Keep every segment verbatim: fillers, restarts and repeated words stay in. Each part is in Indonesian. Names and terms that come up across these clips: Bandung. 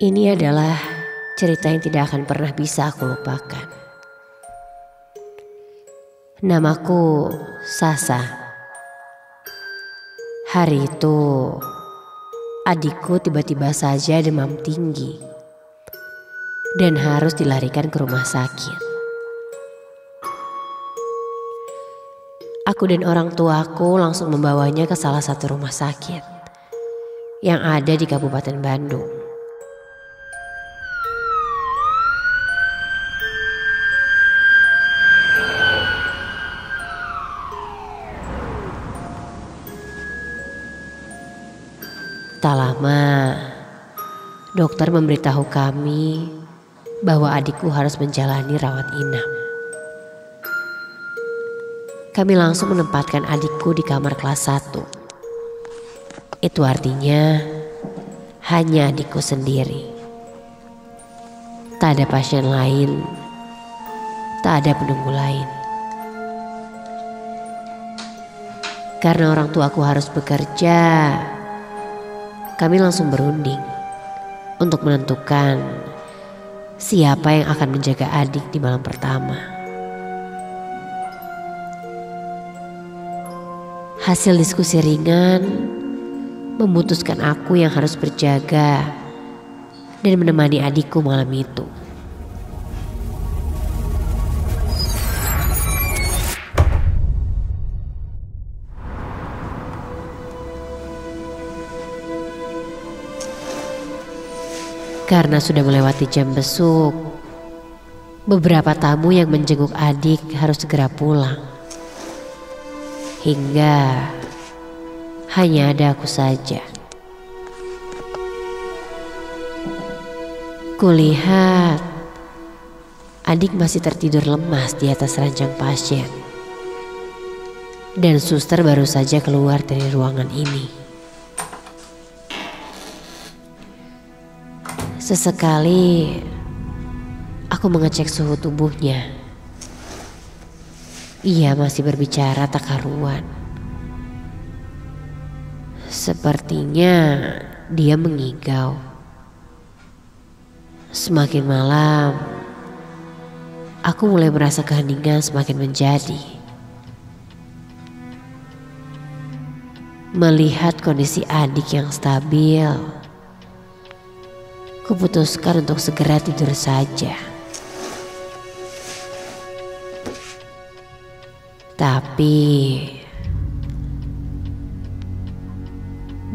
Ini adalah cerita yang tidak akan pernah bisa aku lupakan. Namaku Sasa. Hari itu adikku tiba-tiba saja demam tinggi dan harus dilarikan ke rumah sakit. Aku dan orang tuaku langsung membawanya ke salah satu rumah sakit yang ada di Kabupaten Bandung. Tak lama, dokter memberitahu kami bahwa adikku harus menjalani rawat inap. Kami langsung menempatkan adikku di kamar kelas satu. Itu artinya hanya adikku sendiri. Tak ada pasien lain, tak ada penunggu lain. Karena orang tuaku harus bekerja, kami langsung berunding untuk menentukan siapa yang akan menjaga adik di malam pertama. Hasil diskusi ringan memutuskan aku yang harus berjaga dan menemani adikku malam itu. Karena sudah melewati jam besuk, beberapa tamu yang menjenguk adik harus segera pulang. Hingga hanya ada aku saja. Kulihat adik masih tertidur lemas di atas ranjang pasien. Dan suster baru saja keluar dari ruangan ini. Sesekali aku mengecek suhu tubuhnya. Ia masih berbicara tak karuan. Sepertinya dia mengigau. Semakin malam, aku mulai merasa keheningan semakin menjadi. Melihat kondisi adik yang stabil, kuputuskan untuk segera tidur saja. Tapi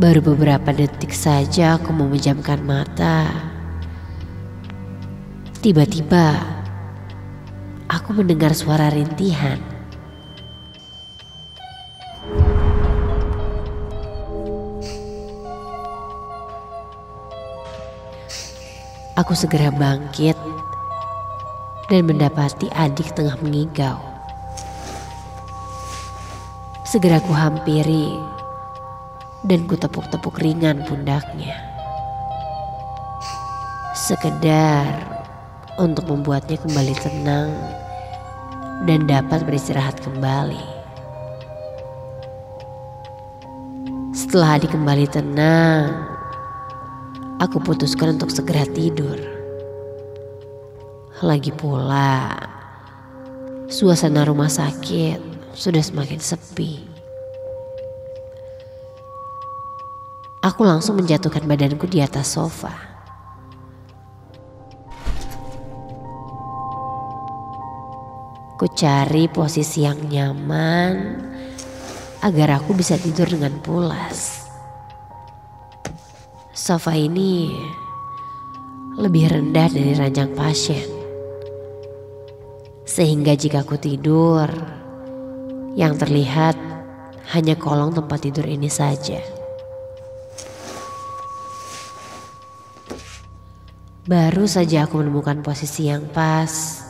baru beberapa detik saja aku memejamkan mata. Tiba-tiba aku mendengar suara rintihan. Aku segera bangkit dan mendapati adik tengah mengigau. Segera ku hampiri dan ku tepuk-tepuk ringan pundaknya. Sekedar untuk membuatnya kembali tenang dan dapat beristirahat kembali. Setelah adik kembali tenang, aku putuskan untuk segera tidur. Lagi pula, suasana rumah sakit sudah semakin sepi. Aku langsung menjatuhkan badanku di atas sofa. Ku cari posisi yang nyaman agar aku bisa tidur dengan pulas. Sofa ini lebih rendah dari ranjang pasien. Sehingga jika aku tidur, yang terlihat hanya kolong tempat tidur ini saja. Baru saja aku menemukan posisi yang pas.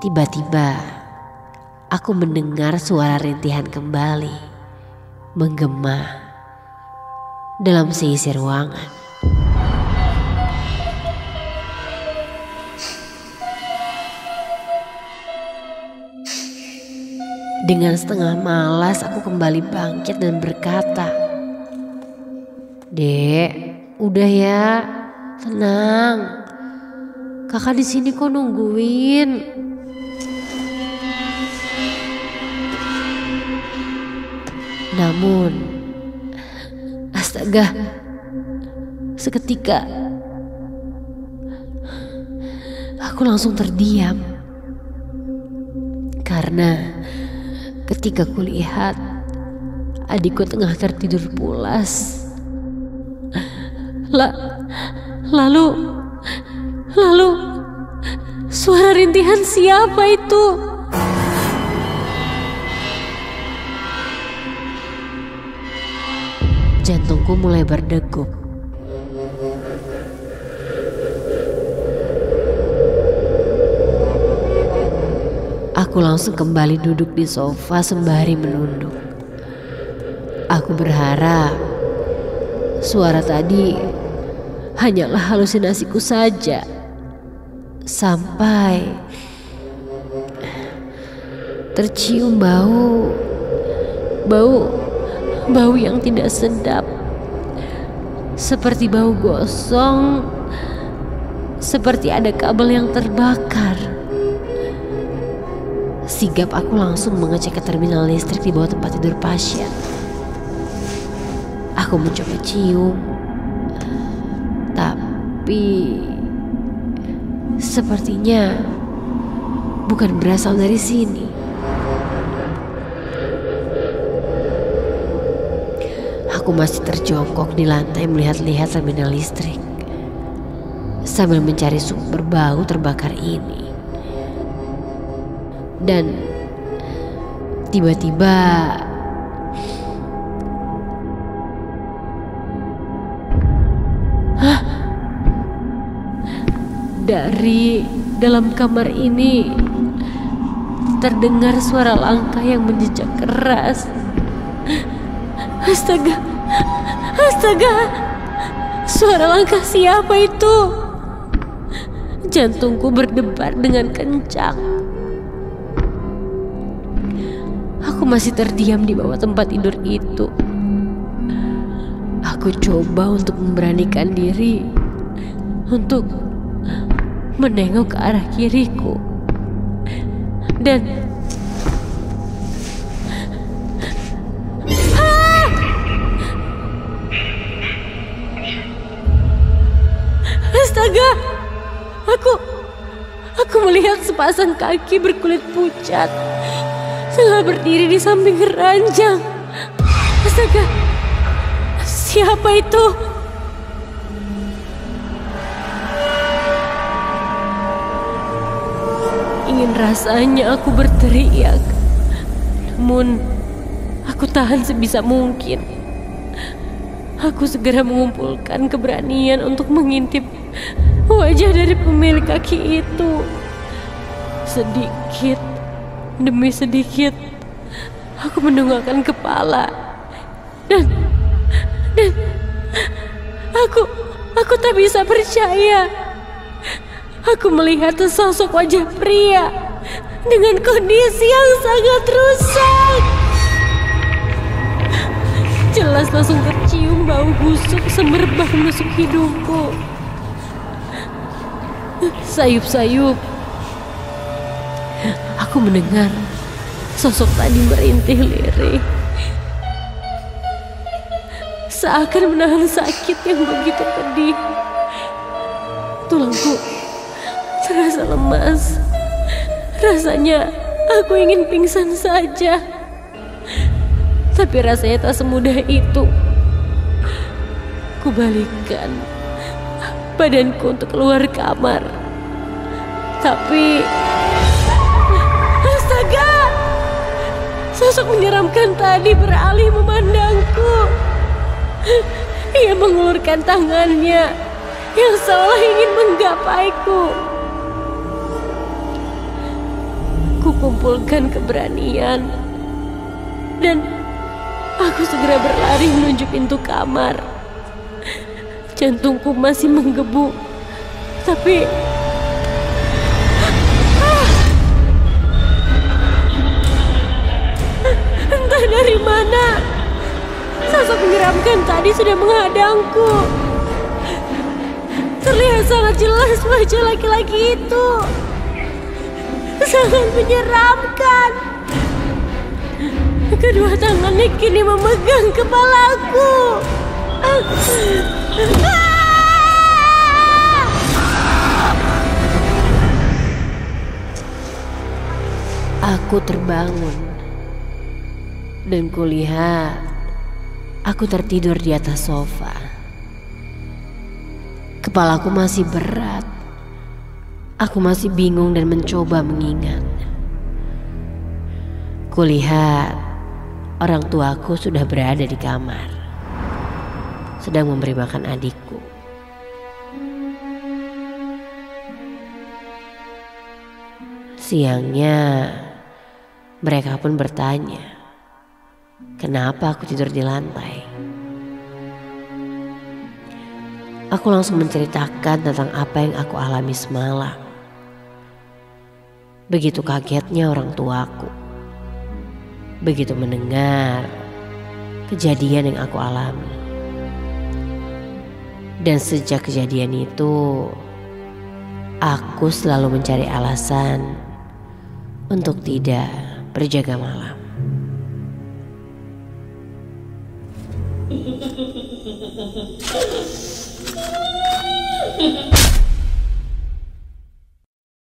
Tiba-tiba aku mendengar suara rintihan kembali menggema dalam seisi ruangan. Dengan setengah malas aku kembali bangkit dan berkata, "Dek, Udah ya, tenang. Kakak di sini kok nungguin. Namun, astaga, seketika aku langsung terdiam karena ketika kulihat adikku tengah tertidur pulas. La, lalu, lalu suara rintihan siapa itu? Jantungku mulai berdegup. Aku langsung kembali duduk di sofa sembari menunduk. Aku berharap suara tadi hanyalah halusinasiku saja. Sampai tercium bau bau bau yang tidak sedap, seperti bau gosong, seperti ada kabel yang terbakar. Sigap aku langsung mengecek ke terminal listrik di bawah tempat tidur pasien. Aku mencoba cium, tapi sepertinya bukan berasal dari sini. Aku masih terjongkok di lantai melihat-lihat terminal listrik sambil mencari sumber bau terbakar ini. Dan tiba-tiba hah? Dari dalam kamar ini terdengar suara langkah yang menjejak keras. Astaga, astaga, suara langkah siapa itu? Jantungku berdebar dengan kencang. Aku masih terdiam di bawah tempat tidur itu. Aku coba untuk memberanikan diri untuk menengok ke arah kiriku. Dan astaga, aku, aku melihat sepasang kaki berkulit pucat tengah berdiri di samping ranjang. Astaga, siapa itu? Ingin rasanya aku berteriak, namun aku tahan sebisa mungkin. Aku segera mengumpulkan keberanian untuk mengintip wajah dari pemilik kaki itu. Sedikit demi sedikit aku mendongakkan kepala. Dan Dan Aku Aku tak bisa percaya. Aku melihat sesosok wajah pria dengan kondisi yang sangat rusak. Jelas langsung tercium bau busuk semerbak menusuk hidungku. Sayup-sayup aku mendengar sosok tadi merintih lirih, seakan menahan sakit yang begitu pedih. Tulangku terasa lemas. Rasanya aku ingin pingsan saja, tapi rasanya tak semudah itu. Kubalikkan badanku untuk keluar kamar, tapi astaga, sosok menyeramkan tadi beralih memandangku. Ia mengulurkan tangannya yang seolah ingin menggapaiku. Kukumpulkan keberanian dan aku segera berlari menuju pintu kamar. Jantungku masih menggebu, tapi ah! entah dari mana sosok menyeramkan tadi sudah menghadangku. Terlihat sangat jelas wajah laki-laki itu. Sangat menyeramkan. Kedua tangannya kini memegang kepalaku. Aku terbangun dan kulihat aku tertidur di atas sofa. Kepalaku masih berat. Aku masih bingung dan mencoba mengingat. Kulihat orang tuaku sudah berada di kamar, sedang memberi makan adikku. Siangnya mereka pun bertanya, kenapa aku tidur di lantai? Aku langsung menceritakan tentang apa yang aku alami semalam. Begitu kagetnya orang tuaku begitu mendengar kejadian yang aku alami. Dan sejak kejadian itu, aku selalu mencari alasan untuk tidak berjaga malam. Hehehe.